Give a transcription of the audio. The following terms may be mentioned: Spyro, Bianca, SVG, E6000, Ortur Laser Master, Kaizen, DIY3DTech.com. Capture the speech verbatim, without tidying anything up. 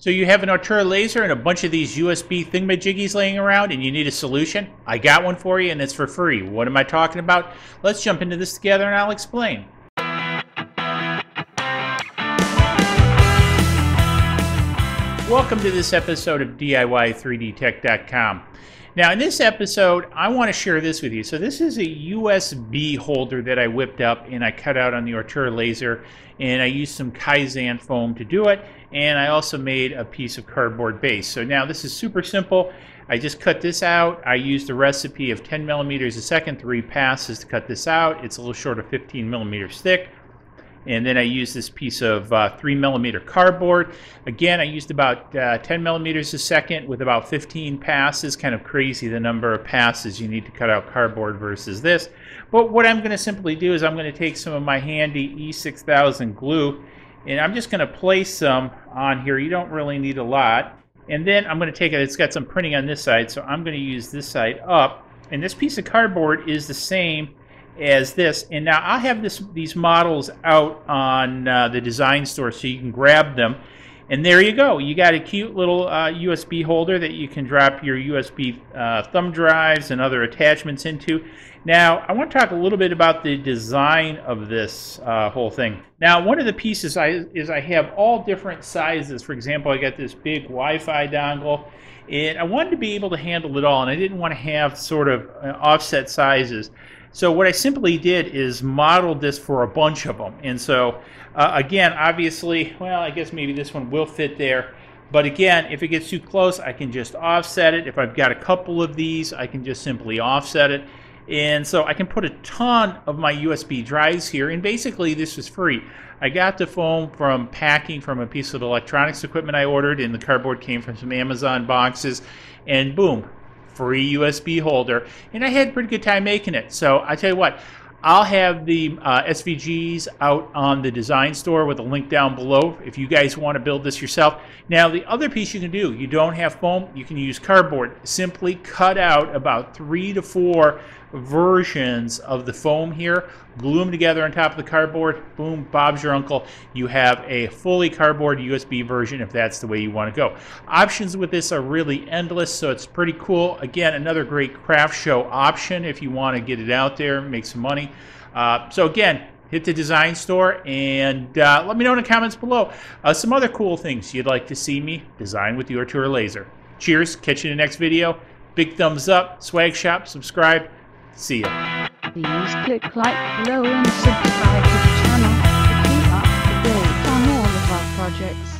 So you have an Ortur laser and a bunch of these U S B thingamajiggies laying around and you need a solution? I got one for you and it's for free. What am I talking about? Let's jump into this together and I'll explain. Welcome to this episode of D I Y three D tech dot com. Now in this episode, I want to share this with you. So this is a U S B holder that I whipped up and I cut out on the Ortur laser, and I used some Kaizen foam to do it, and I also made a piece of cardboard base. So now this is super simple. I just cut this out. I used a recipe of ten millimeters a second, three passes to cut this out. It's a little short of fifteen millimeters thick. And then I used this piece of uh, three millimeter cardboard. Again, I used about uh, ten millimeters a second with about fifteen passes. Kind of crazy the number of passes you need to cut out cardboard versus this. But what I'm going to simply do is I'm going to take some of my handy E six thousand glue, and I'm just going to place some on here. You don't really need a lot. And then I'm going to take it. It's got some printing on this side, so I'm going to use this side up. And this piece of cardboard is the same as this, and now I'll have this these models out on uh, the design store so you can grab them, and there you go. You got a cute little uh, U S B holder that you can drop your U S B uh, thumb drives and other attachments into. Now I want to talk a little bit about the design of this uh, whole thing. Now one of the pieces I, is I have all different sizes. For example, I got this big Wi-Fi dongle, and I wanted to be able to handle it all, and I didn't want to have sort of uh, offset sizes. So what I simply did is modeled this for a bunch of them. And so uh, again, obviously, well, I guess maybe this one will fit there. But again, if it gets too close, I can just offset it. If I've got a couple of these, I can just simply offset it. And so I can put a ton of my U S B drives here. And basically, this was free. I got the foam from packing from a piece of electronics equipment I ordered, and the cardboard came from some Amazon boxes. And boom. Free U S B holder, and I had a pretty good time making it. So I tell you what, I'll have the uh, S V Gs out on the design store with a link down below if you guys want to build this yourself. Now the other piece you can do, you don't have foam, you can use cardboard. Simply cut out about three to four versions of the foam here, glue them together on top of the cardboard, boom, Bob's your uncle. You have a fully cardboard U S B version if that's the way you want to go. Options with this are really endless, so it's pretty cool. Again, another great craft show option if you want to get it out there, make some money. Uh, so again, hit the design store and uh, let me know in the comments below uh, some other cool things you'd like to see me design with the Ortur laser. Cheers, catch you in the next video. Big thumbs up, swag shop, subscribe. See ya. Please click like below and subscribe to the channel to keep up to date on all of our projects.